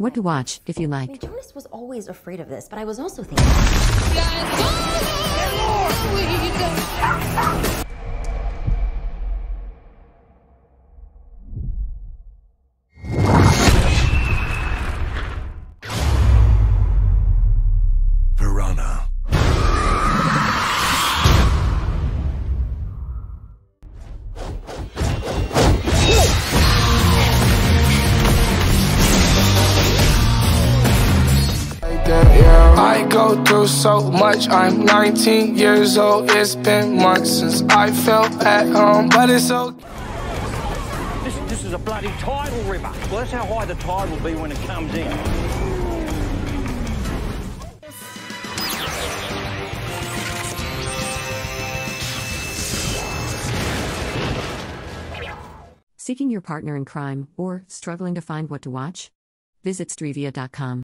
What to watch, if you like. I mean, Jonas was always afraid of this, but I was also thinking... Piranha. I go through so much, I'm 19 years old. It's been months since I felt at home, but it's okay. This is a bloody tidal river. Well, that's how high the tide will be when it comes in. Seeking your partner in crime or struggling to find what to watch? Visit Stryvia.com.